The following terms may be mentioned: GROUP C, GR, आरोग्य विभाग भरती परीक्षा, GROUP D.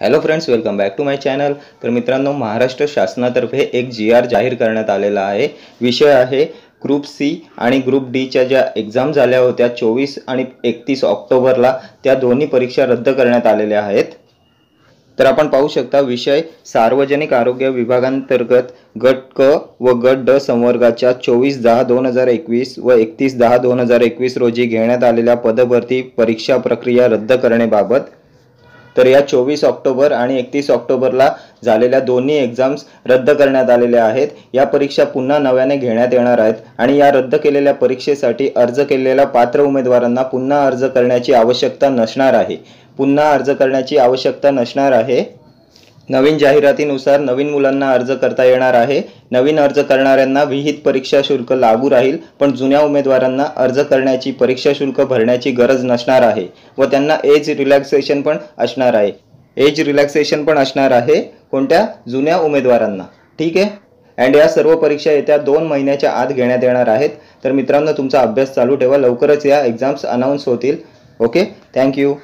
Hello friends, welcome back to my channel. तर मित्रांनो, महाराष्ट्र शासनातर्फे एक GR जाहीर करण्यात आलेला आहे। विषय आहे ग्रुप सी आणि ग्रुप डी च्या ज्या एग्जाम झाल्या होत्या 24 आणि 31 ऑक्टोबरला, त्या दोन्ही परीक्षा रद्द करण्यात आलेल्या आहेत। तर आपण पाहू शकता, विषय सार्वजनिक आरोग्य विभागांतर्गत गट क व गट ड संवर्गाच्या 24-10-2021 व 31-10-2021 रोजी घेण्यात आलेल्या पदभरती परीक्षा प्रक्रिया रद्द करण्याबाबत, तर या 24 ऑक्टोबर आणि 31 ऑक्टोबरला झालेल्या दोन्ही एग्जाम्स रद्द करण्यात आलेल्या आहेत। या परीक्षा पुन्हा नव्याने घेण्यात येणार आहेत आणि या रद्द केलेल्या परीक्षेसाठी अर्ज केलेल्या पात्र उमेदवारांना पुन्हा अर्ज करण्याची आवश्यकता नसणार आहे। नवीन जाहिरातीनुसार नवीन मुलांना अर्ज करता येणार आहे। नवीन अर्ज करणाऱ्यांना विहित परीक्षा शुल्क लागू राहील, पण जुन्या उमेदवारांना अर्ज करण्याची परीक्षा शुल्क भरण्याची गरज नसणार आहे व त्यांना एज रिलॅक्सेशन पण असणार आहे कोणत्या जुन्या उमेदवारांना, ठीक आहे। अँड या सर्व परीक्षा येत्या 2 महिन्याच्या आत घेण्यात येणार आहेत। तर मित्रांनो, तुमचा अभ्यास चालू ठेवा, लवकरच या एग्जाम्स अनाउन्स होतील। Okay, thank you.